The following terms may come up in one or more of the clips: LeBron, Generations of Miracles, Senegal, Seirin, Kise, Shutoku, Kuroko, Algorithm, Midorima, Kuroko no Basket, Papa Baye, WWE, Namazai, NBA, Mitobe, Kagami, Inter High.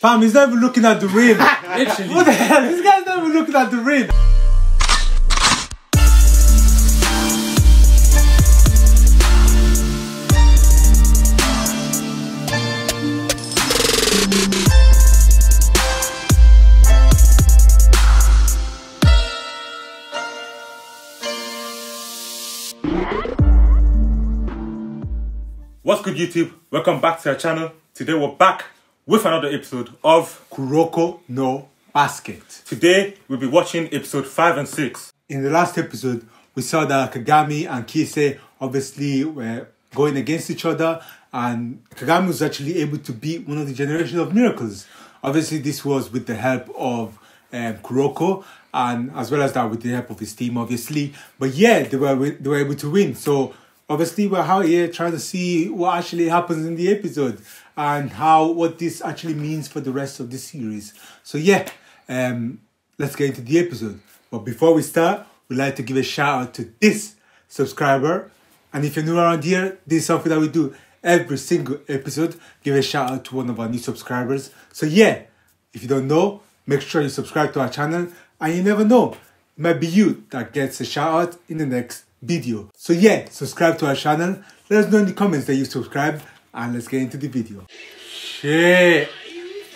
Fam, he's not even looking at the rim. Literally. What the hell? This guy's not even looking at the rim. What's good, YouTube? Welcome back to our channel. Today we're back with another episode of Kuroko no Basket. Today we'll be watching episode 5 and 6. In the last episode, we saw that Kagami and Kise obviously were going against each other, and Kagami was actually able to beat one of the Generations of Miracles. Obviously this was with the help of Kuroko, and as well as that with the help of his team, obviously. But yeah, they were able to win. So obviously we're out here trying to see what actually happens in the episode and what this actually means for the rest of the series. So yeah, let's get into the episode. But before we start, we'd like to give a shout out to this subscriber. And if you're new around here, this is something that we do every single episode. Give a shout out to one of our new subscribers. So yeah, if you don't know, make sure you subscribe to our channel, and you never know, it might be you that gets a shout out in the next video. So yeah, subscribe to our channel. Let us know in the comments that you subscribed, and let's get into the video. Shit,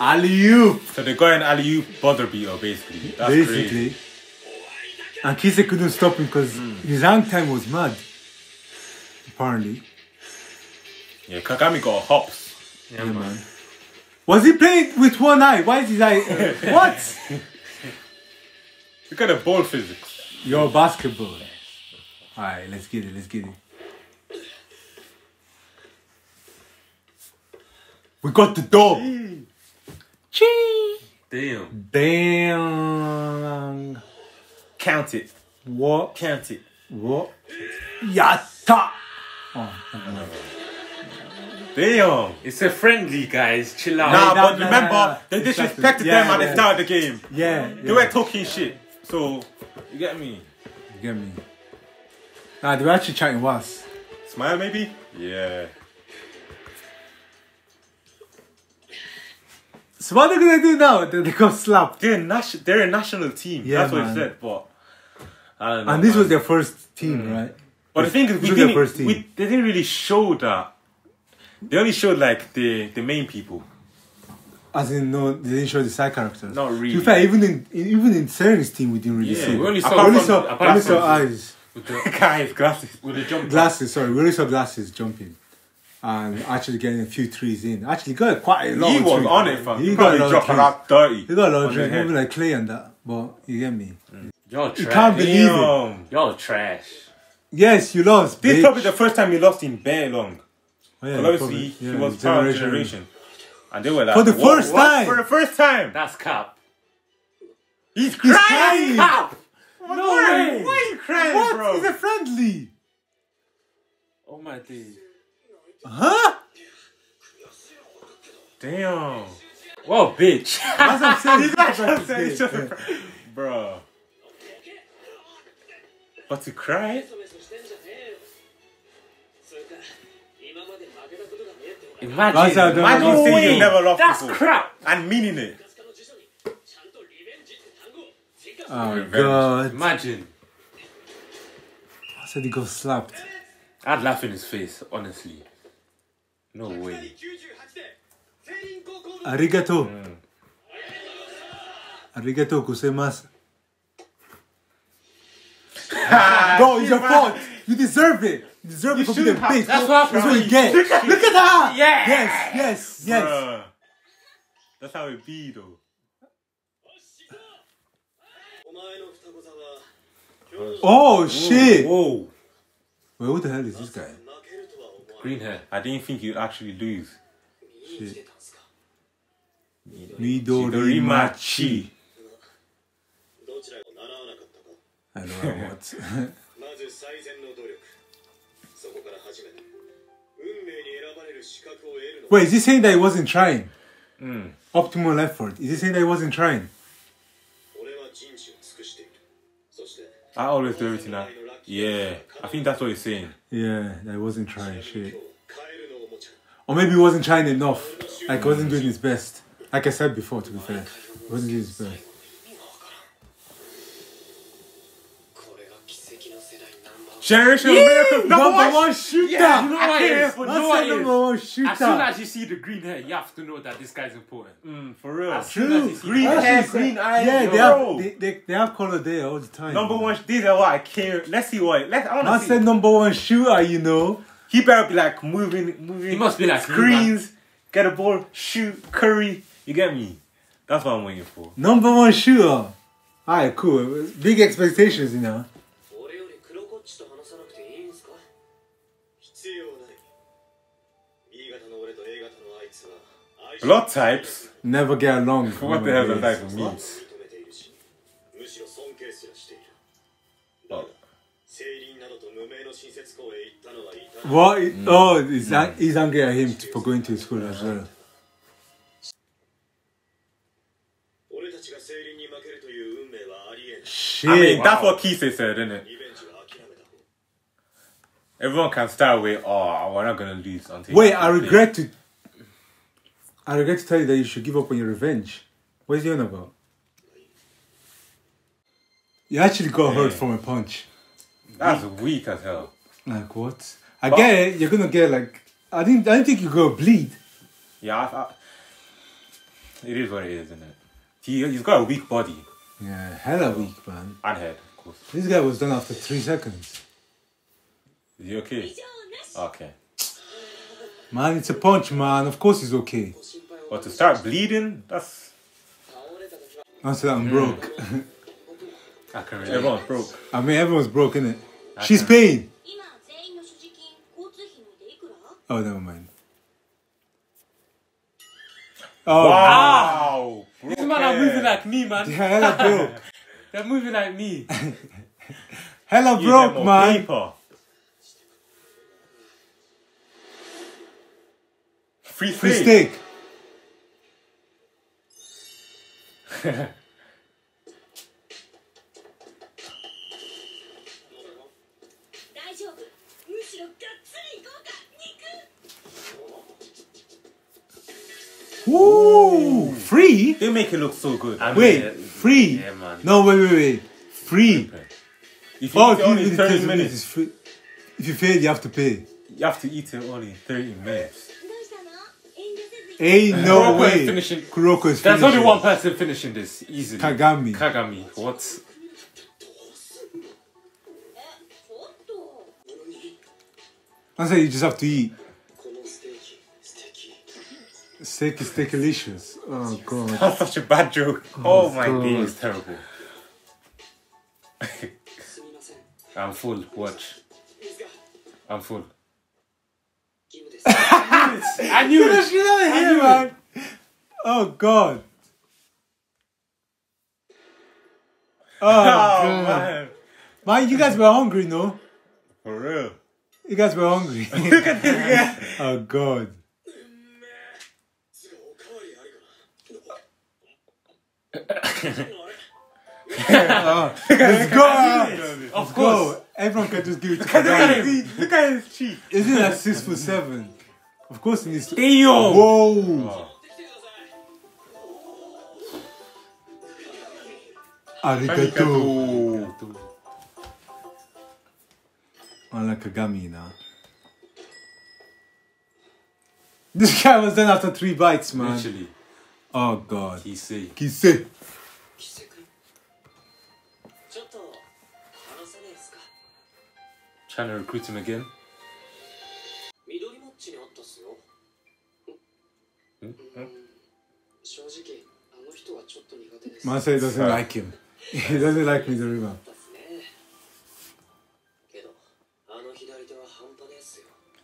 alley-oop. So they got an alley-oop buzzer beater, basically. That's basically crazy. And Kise couldn't stop him because his hang time was mad, apparently. Yeah, Kagami got hops. Yeah, man. Was he playing with one eye? Why is his eye? What? Look at the ball physics. You're basketball. Alright, let's get it, let's get it. We got the door! Chee! Damn. Damn. Count it. What? Count it. What? Yatta! Oh, no. Damn. It's a friendly, guys. Chill out. Nah, but remember, they disrespected them at the start of the game. Yeah. They were talking shit. So, you get me? You get me. Nah, they were actually chatting once. Smile, maybe? Yeah. So what are they gonna do now? They got slapped. They're a national team. Yeah, that's what he said, but I don't know. And this was their first team, right? But the thing is, they didn't really show that. They only showed like the main people. As in, no, they didn't show the side characters. Not really. In fact, even in Seirin's team, we didn't really see. We only saw eyes. With the guys, glasses. With the jump glasses, sorry. We only saw glasses jumping. And actually getting a few threes in. Actually, got quite a lot of threes. He was on it, fam. He got a lot of threes. He got a lot of threes. Moving like clay and that. But you get me? Y'all trash. You can't believe it. Y'all trash. Yes, you lost. This is probably the first time you lost in very long. Oh, yeah, obviously, he was part of Generation. And they were like, for the first time. For the first time. That's cap. He's crying. Cap. No way! Why are you crying, bro? He's a friendly! Oh my days. Huh? Damn. Whoa, bitch. That's what I'm saying. He's just a friend. Bro. But to cry? Imagine saying you never lost before. That's crap. And meaning it. Oh God! Imagine. I said he got slapped. I'd laugh in his face, honestly. No way. Arigato. Arigato gozaimasu. No, it's your fault. You deserve it. You deserve it for being a bitch. That's what you get. Look at that. Yes. Yes. Bruh. That's how it be, though. Oh shit! Whoa! Wait, who the hell is this guy? Green hair. I didn't think you'd actually lose. Shit. Midorimachi. I don't know what. Wait, is he saying that he wasn't trying? Optimal effort. Is he saying that he wasn't trying? I always do everything now. Yeah, I think that's what he's saying. Yeah, I wasn't trying shit. Or maybe he wasn't trying enough. Like, he wasn't doing his best. Like I said before, to be fair, it wasn't his birth. Generation of Miracles, number one shooter! Yeah, you know why it is. As soon as you see the green hair, you have to know that this guy's important. For real. Green hair, green eyes. Yeah, they have color there all the time. Number one, these are what I care. Let's see what. I said number one shooter, you know. He better be like moving. He must be like screens, get a ball, shoot, Curry. You get me? That's what I'm waiting for. Number one shooter. Alright, cool. Big expectations, you know. Blood types never get along. What the hell does that mean? What? Oh, he's angry at him for going to his school as well. Shit. I mean, that's what Kise said, isn't it? Everyone can start with, oh, we're not gonna lose until. Wait, I regret to tell you that you should give up on your revenge. What is he on about? You actually got hurt from a punch. That's weak as hell. Like what? I get it. You're gonna get like. I didn't think you're gonna bleed. Yeah. It is what it is, isn't it? He's got a weak body. Yeah, hella weak, man. And head, of course. This guy was done after 3 seconds. Is he okay? Okay. Man, it's a punch, man. Of course he's okay. But to start bleeding, that's... After that, I'm broke. I can relate. Everyone's broke. I mean, everyone's broke, innit? She's paying! Oh, never mind. Oh, wow! These men are moving like me, man. Yeah, hella broke. They're moving like me. Hella broke, man. Paper. Free steak. Woo! Free? They make it look so good. Wait, free? Yeah, man. No, wait. Free. If you eat it only 30 minutes, it's free. If you fail, you have to pay. You have to eat it only 30 minutes. Ain't no way. Kuroko is finishing. There's only one person finishing this easily. Kagami. What? I said you just have to eat. Steak is steakalicious. Oh god. That's such a bad joke. Oh my god. It's terrible. I'm full. Watch. I'm full. I knew it. I knew it. Oh god. Oh man. Man, you guys were hungry, no? For real. You guys were hungry. Look at this guy. Oh god. Let's go. Of course. Everyone can just give it to Kagami. Look at his cheek. Isn't that 6'7"? Of course he needs to. Damn. Whoa. Arigato. I like Kagami now. This guy was done after 3 bites, man. Literally. Oh god. Kise. Trying to recruit him again. Man said he doesn't like him. He doesn't like me, the river.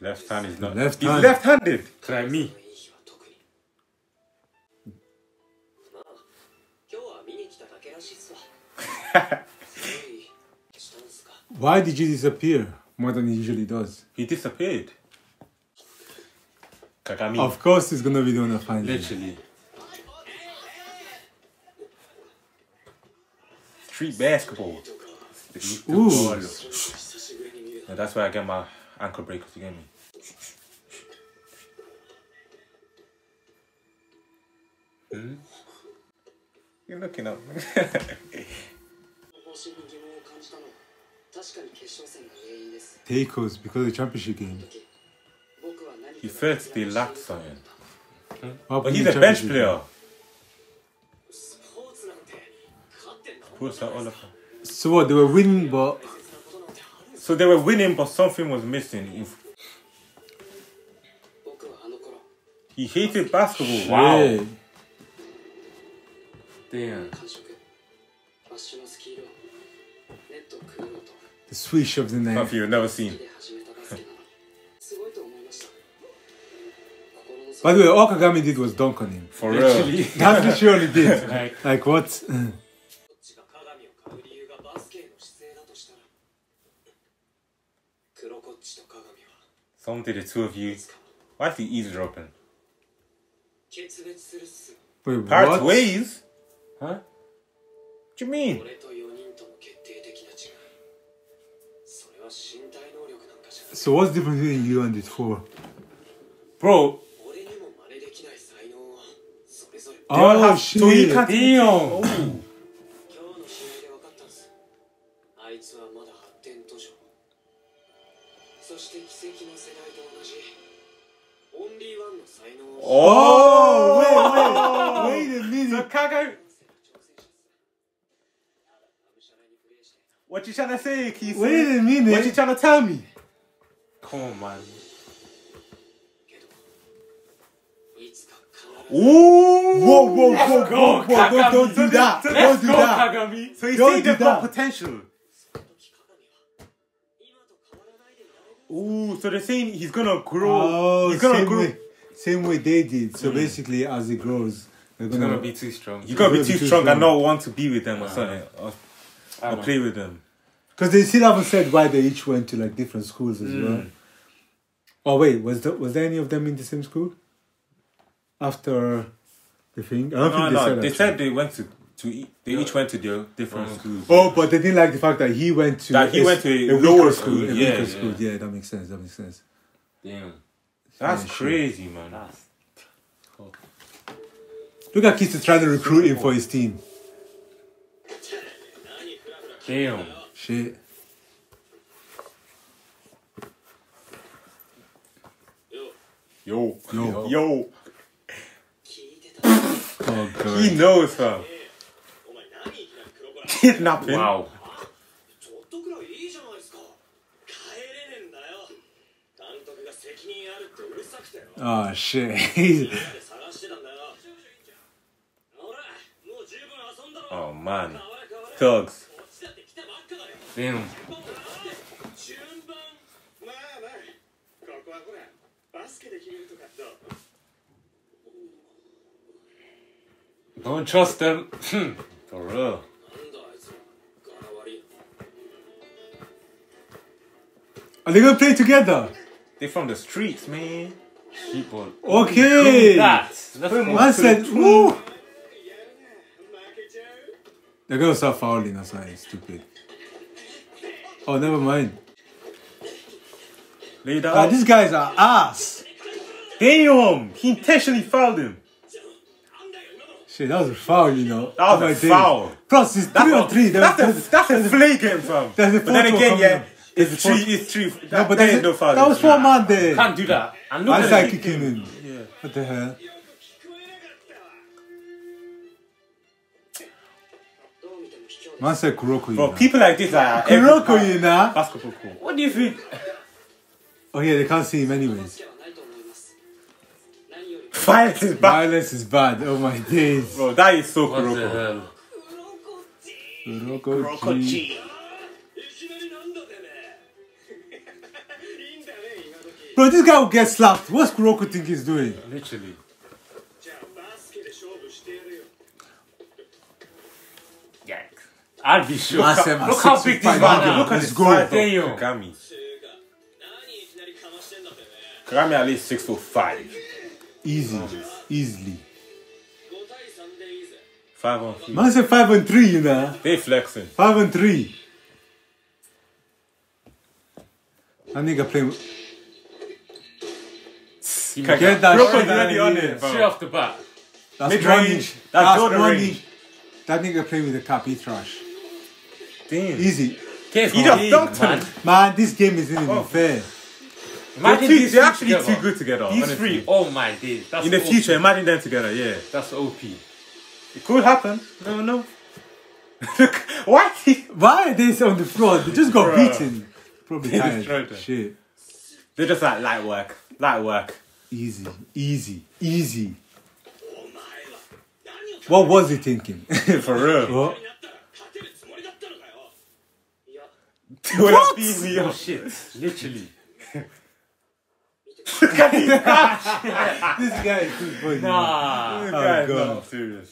Left hand is not. He's left-handed. Try me. Why did you disappear more than he usually does? He disappeared. Kagami. Of course he's gonna be the one to find him. Literally. Street basketball. Ooh. Yeah, that's where I get my ankle breakers, you get me? You're looking up. Takos because of the championship game. He felt they lacked something. Hmm? But he's a bench player. So what, they were winning but... So they were winning but something was missing. He hated basketball. Wow. Yeah. Damn. The swish of the name. Something you've never seen. By the way, all Kagami did was dunk on him. For real. That's literally all he did. Like what? Some did the two of you. Why is he eavesdropping? Wait, part ways? Huh? What do you mean? So what's the difference between you and the four? Bro. Oh shit! Damn! Oh. Oh! Wait a minute! Kagami... What you trying to say, Kise? Wait a minute! What you trying to tell me? Come on, man. Ooh! Whoa, whoa, whoa, whoa, whoa, don't do that! Don't do that! Kagami. So you see they've got potential. Ooh, so they're saying he's gonna grow. Oh, he's gonna grow. Same way they did. So basically, as he grows, they're gonna be too strong. You gotta be too strong and not want to be with them or something, or play with them. Because they still haven't said why they each went to like different schools as well. Oh wait, was there any of them in the same school? After the thing, I don't think they said that. They said they went each went to their different schools. Oh, but they didn't like the fact that he went to a lower school. School. Yeah, that makes sense. Damn, that's crazy, man. That's cool. Look at Kise trying to recruit him for his team. Damn, shit. Yo. Oh, God. He knows her. Kidnapping. Wow. Oh shit. Oh man. Thugs. Damn. Don't trust them. For real. Are they gonna play together? They're from the streets, man. People. Okay. That's said, woo. They're gonna start fouling or something stupid. Oh, never mind. Lay down. Oh, these guys are ass. Damn. He intentionally fouled him. Shit, that was a foul, you know. That was a foul. Plus, it's 3-on-3. That's a flay game, fam. But then again, yeah, it's three. No, but there's no foul. That was 4-man there. Can't do that. And look at that kicking in. Yeah. What the hell? Man said Kuroko, you know. Bro, people like this are... Kuroko, you know. Basketball court. What do you think? Oh, yeah, they can't see him anyways. Violence is bad. Violence is bad. Oh my days. Bro, that is so Kuroko. Kuroko G. Bro, this guy will get slapped. What's Kuroko think he's doing? Literally. Yeah. I'll be sure. Look how big this man is. Look at this guy. Kagami at least 6'5". Easily. 5-on-3. Man said 5-on-3, you know. They flexing. 5-on-3. That nigga playing. Get that shit on it. Straight off the bat. That's mid range. That's Jordan range. That nigga play with a cup, he trash. Damn. Easy. Careful. Man, this game isn't even fair. Imagine they're actually together. Too good together. These three, oh my days. That's in the future, imagine them together, yeah. That's OP. It could happen. No, no. Why? Why are they on the floor? They just got beaten. Probably tired. Shit. They're just like light work. Light work. Easy. Easy. Easy. What was he thinking? For real. What? What? Oh shit. Literally. This guy is too funny. Nah. This guy is not serious.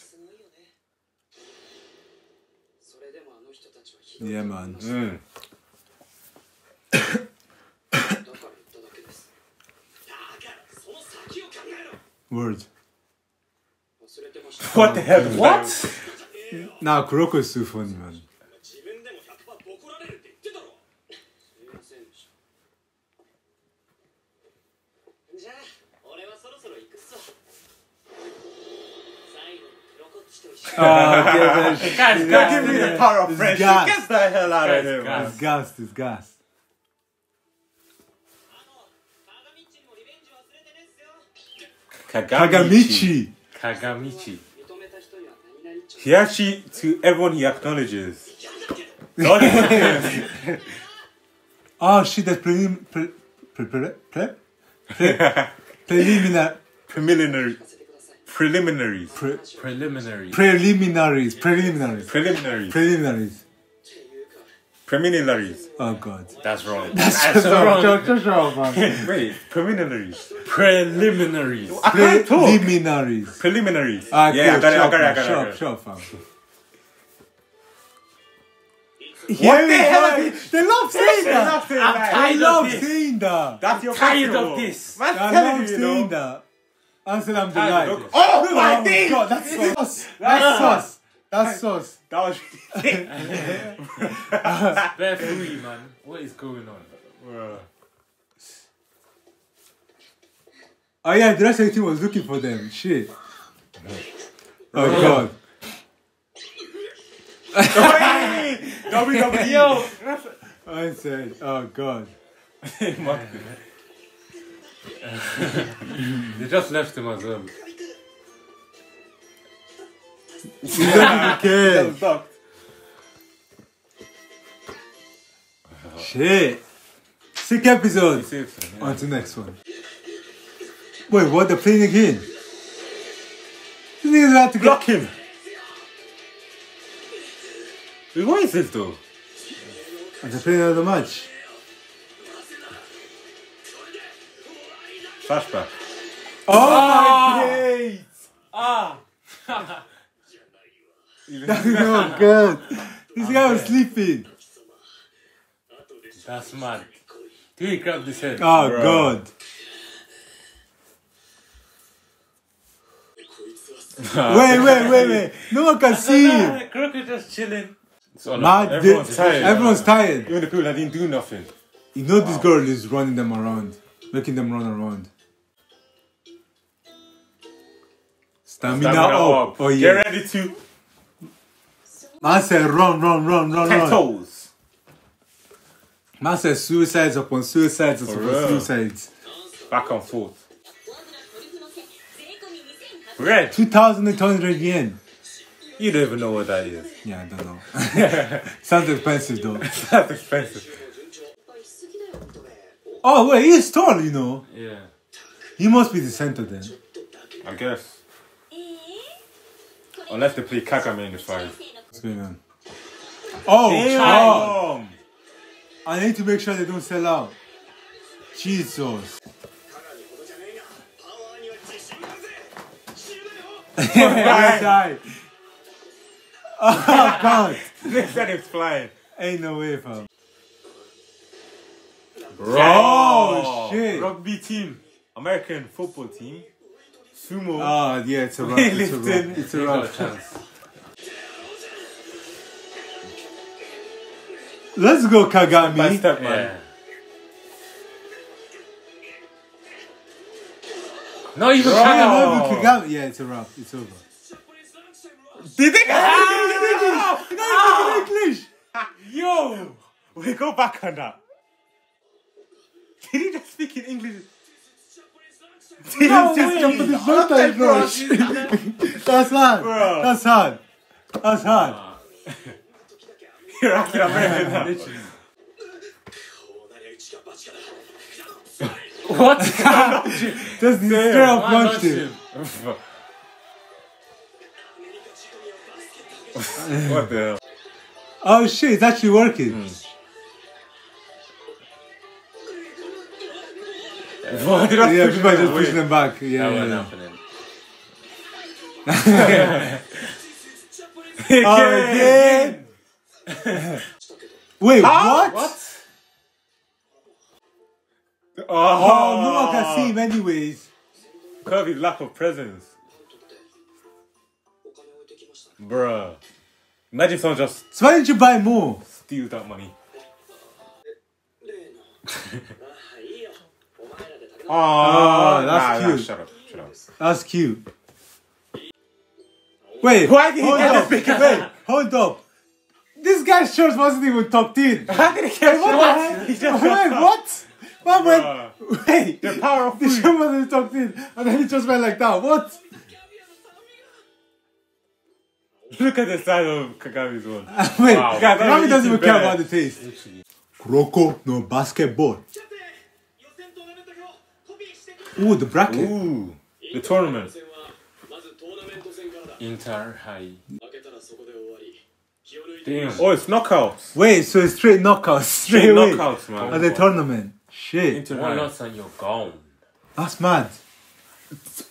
Yeah, man. Mm. Word. What the hell? What? Nah, Kuroko is too funny, man. Guys, give me the power of friendship. Get the hell out of here, man. It's gas, it's gas. Kagamichi. Kagamichi. He actually, to everyone he acknowledges. Oh shit, that's preliminaries. Oh god. That's wrong. That's so wrong. That's wrong, man. Wait, preliminaries. I can't talk. Preliminaries. Yeah, I got it. Shut up, fam. What the hell? They love saying that. I love saying that. That's your tired of this. I love saying that. Amsterdam delight. Oh my god, that's sauce. That's sauce. That's sauce. That was bare free, man. What is going on? Bro. Oh yeah, the rest of the team was looking for them. Shit. Oh god. WWE. Yo. I said, oh god. They just left him as well. He doesn't even care. Shit. Sick episode. Yeah. On to the next one. Wait, what? They're playing again? These niggas are about to block him. Wait, what is this though? And they're playing another match. Flashback. Oh my days! Ah! Oh god! This guy was sleeping! That's mad. Dude, he grabbed his head. Oh god! Wait! No one can see him! Kuroko just chilling. Mad, everyone's tired. Even the people that didn't do nothing. You know this girl is running them around. Making them run around. Stamina up. Oh, yeah. Get ready to. Man said run. Tentacles. Man said suicides upon suicides upon suicides. Back and forth. Red. 2,200 yen. You don't even know what that is. Yeah, I don't know. Sounds expensive though. Sounds expensive. Oh wait, he's tall, you know. Yeah. He must be the center then. I guess. Unless they play Kagami in the fight. What's going on? Oh, I need to make sure they don't sell out. Cheese sauce. Oh god. Next time it's flying. Ain't no way, fam. Bro, oh, shit. Rugby team, American football team, sumo. Ah, yeah, it's a rough. It's a rough chance. Let's go, Kagami. By step, man. Not even Kagami. Yeah, it's a rough. It's over. Did they? English! You're not even speaking English! Yo! We go back on that. Did he just speak in English? Did no he just jump on his mountain, bro? That's hard. Bro. That's hard. That's hard. You're acting a very good What? Just straight up launched him. What the hell? Oh shit, it's actually working. What? Yeah, people just pushing them back. Yeah, yeah. Again! Wait, what? What? Oh, no one can see him anyways. Kirby's lack of presence. Bruh. Imagine someone just... So why didn't you buy more? Steal that money. Oh, that's cute. Nah, shut up. That's cute. Wait, why did he wait, hold up. This guy's shorts wasn't even tucked in. How did he get shorts? He just wait, what? Man went, wait, the power of the shirt wasn't tucked in, and then he just went like that. What? Look at the size of Kagami's one. Wait, wow. Kagami doesn't even care about the taste. Kuroko no Basketball. Ooh, the bracket. Ooh, the tournament. Inter High. Damn. Oh, it's knockouts. Wait, so it's straight knockouts. Straight knockouts, man. At the tournament. Shit. Why not on your gown? That's mad.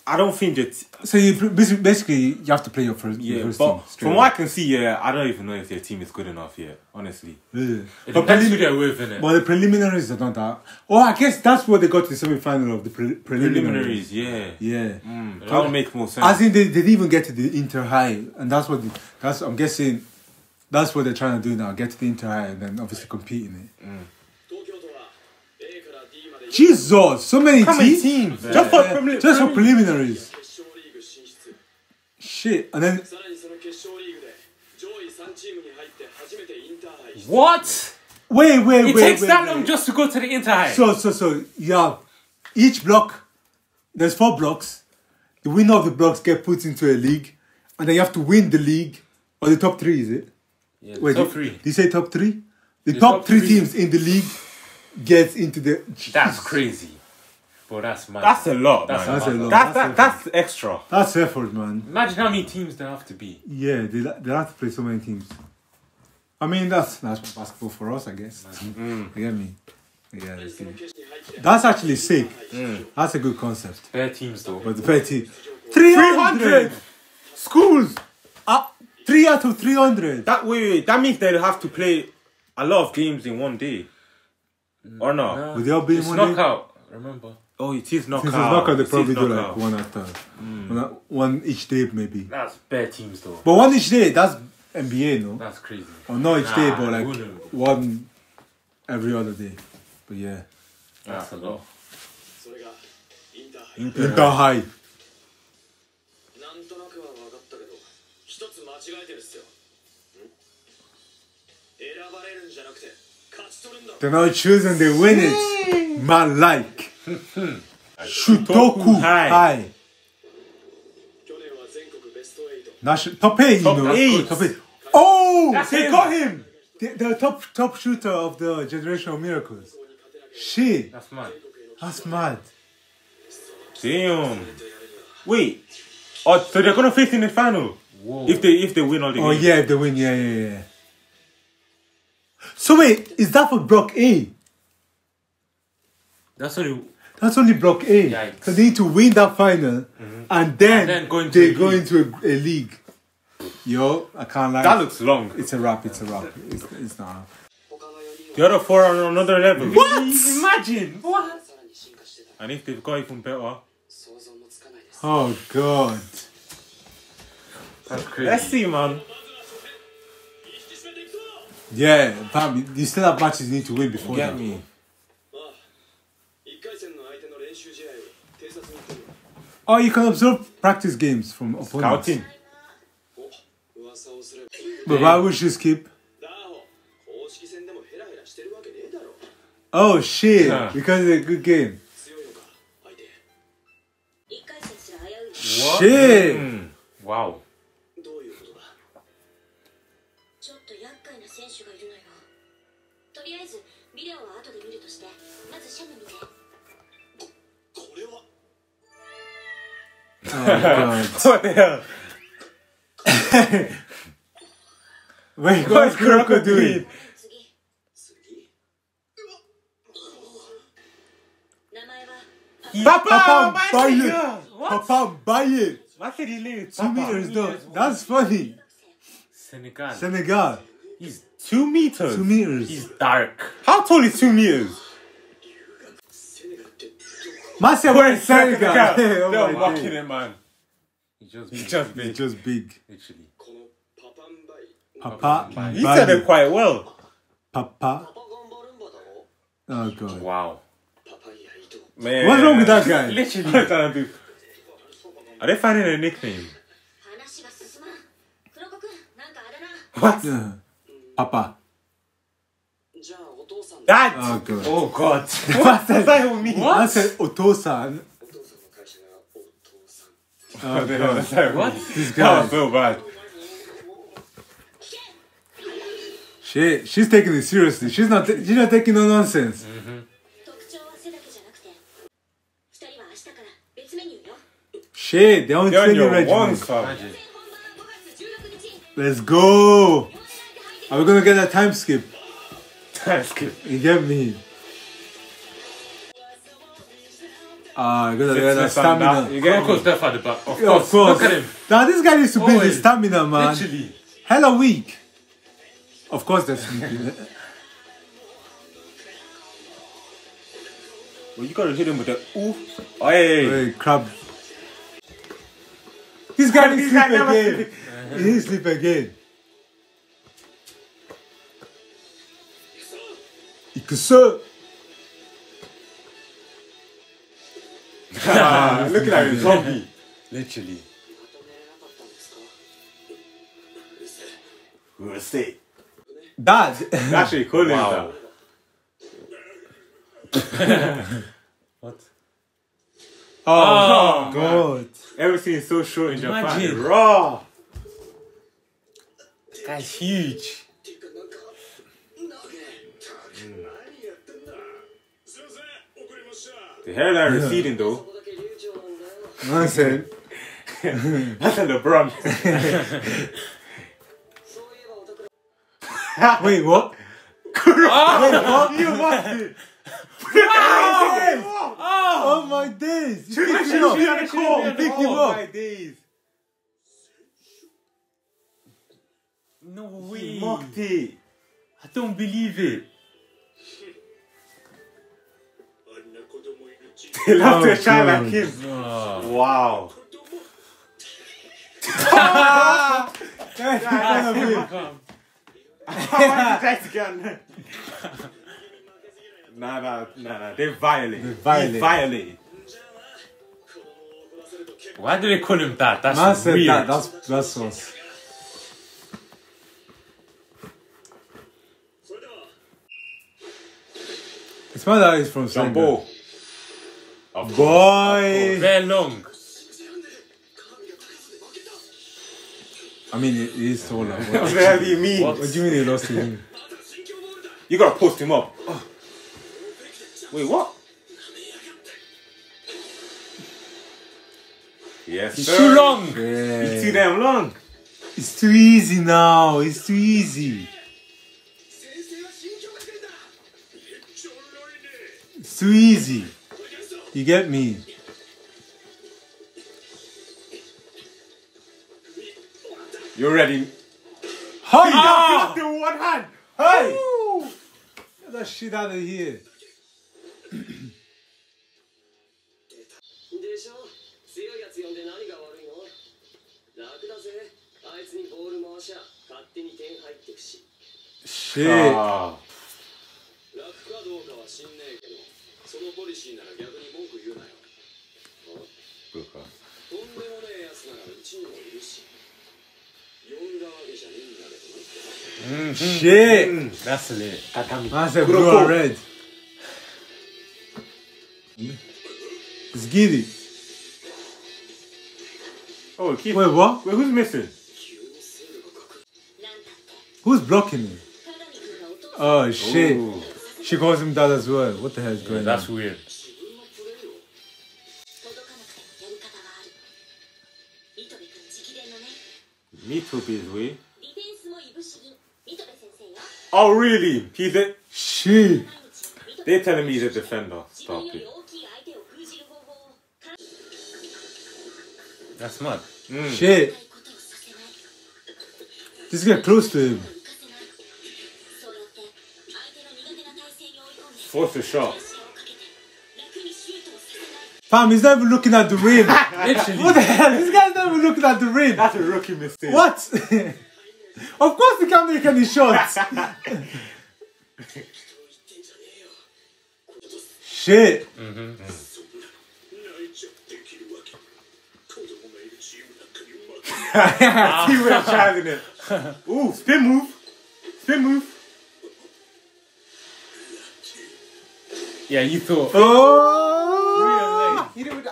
I don't think that. So you basically you have to play your first. Yeah, your first but team, from what I can see, yeah, I don't even know if their team is good enough yet. Honestly, yeah. But they're with it. Well, the preliminaries are not that. Oh, I guess that's what they got to the semi-final of the preliminaries. Yeah, yeah. That would make more sense. I think they didn't even get to the Inter High, and that's what. That's I'm guessing. That's what they're trying to do now. Get to the Inter High and then obviously compete in it. Jesus, so many teams. Just for preliminaries. Shit, and then... What? Wait, it takes that long just to go to the Inter High. So, yeah. Each block, there's 4 blocks. The winner of the blocks get put into a league. And then you have to win the league. Or the top 3, is it? Yeah, wait, top 3. Did you say top 3? The top 3 teams in the league... gets into the... Jeez. That's crazy. But that's mad. That's a lot, man. That's a lot. That's extra. That's effort, man. Imagine how many teams there have to be. Yeah, they have to play so many teams. I mean, that's basketball for us, I guess. You get me? Yeah, that's actually sick. That's a good concept. Fair teams, though. But the fair team... 300! Schools! 3 out of 300! That means they'll have to play a lot of games in one day. Or not? No. Would they all be it's knockout, remember? Oh, it is knockout. Since it's knockout, they probably do like one after. One each day, maybe. That's bare teams, though. But one each day, that's NBA, no? That's crazy. Or not each day, but like one every other day. But yeah. That's a lot. Inter High. They're not choosing, they win it. Man, like Shutoku High. Top 8. Oh, they got him. The top shooter of the Generation of Miracles. Shit. That's mad. Damn. Wait. Oh, so they're gonna face in the final. Whoa. If they win all the games. Oh yeah, if they win, yeah. So wait, is that for block A? That's only block A. Yikes. So they need to win that final, and then they go into a league. Yo, I can't lie. That looks long. It's a wrap. It's not half. The other 4 are on another level. What? Imagine. What? And if they've got even better. Oh God. That's crazy. Let's see, man. Yeah, but you still have matches you need to win before that. Me. Oh, you can observe practice games from opponents. Scouting. But why would she skip? Oh shit, because it's a good game. What? Shit! Mm. Wow. What the hell? Wait, what's Kuroko doing? Papa Baye! Papa Baye! What's his name? 2 meters though. That's funny. Senegal. Senegal. He's 2 meters. 2 meters. He's dark. How tall is 2 meters? Master, where is Senegal? They're walking it, man. He's just big. Actually. Papa. He said it quite well. Papa. Oh god. Wow. Man. What's wrong with that guy? Literally. Are they finding a nickname? What? Papa. That! Oh god. Oh, god. What does that even mean? What? I said Otosan. Oh, they don't understand. What? This guy is so bad. Shit, she's taking it seriously. She's not taking no nonsense. Mm-hmm. Shit, they only train your regiment. Let's go! Are we gonna get a time skip? Time skip. You get me. I gotta get that stamina. You get Kuroko's death at the back. Of course. Look at him. Now this guy needs to build his stamina, man. Literally. Hella weak. Of course they're sleeping. Well, you gotta hit him with the oof. Hey, crab. This guy didn't sleep again. He didn't sleep again. Ikuse. Looking like a zombie. Literally. We'll see. That's a cool name. What? Oh god. Everything is so short in Japan. Imagine. Raw. That's huge. The hairline receding though. Nonsense. That's a LeBron. Wait, what? You must be. Oh my days! You picked him up! You picked him up! No way! He mocked it! I don't believe it! They love to a child like him! Oh. Wow! Nah, they violate. He violate. Why do they call him that? That's weird. That's us. It's my that is from Sambo. Boy. Very long. I mean, it is taller. What do you mean? What do you mean they lost him? You gotta post him up. Oh. Wait, what? Yes, it's sir. Too long. Yeah. It's too damn long. It's too easy now. It's too easy. It's too easy. You get me? You're ready. Hi! Oh. You got the one hand. Hey! Woo. Get that shit out of here. Shit. Mm-hmm. Shit! Mm. That's lit. Kagami. That's a blue red. It's giddy. Oh, keep. Wait, what? Wait, who's missing? Who's blocking him? Oh, shit. Ooh. She calls him that as well. What the hell is going on? That's weird. Mitobe is weird. Oh, really? He's a... Shit. They're telling me he's a defender. Stop it. That's mad. Mm. Shit. Just get close to him. Force the shot. Fam, he's not even looking at the rim. Literally. What the hell? This guy's not even looking at the rim. That's a rookie mistake. What? Of course he can't make any shots. Shit. Mm-hmm. Mm. See where I'm challenging it. Ooh, spin move. Spin move. Yeah, you thought. Oh! Hit it with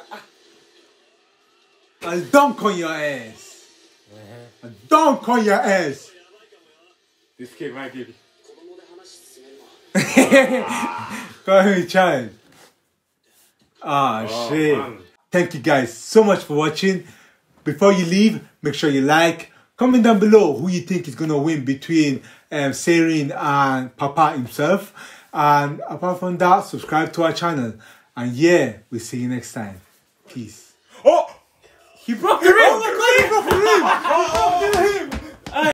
the... A dunk on your ass. A dunk on your ass. This kid might give you. Can't even challenge. Ah, oh, shit. Man. Thank you guys so much for watching. Before you leave, make sure you like. Comment down below who you think is going to win between Seirin and Papa himself. And apart from that, subscribe to our channel. And yeah, we'll see you next time. Peace. Oh! He broke the rim! Oh my god, he broke the rim!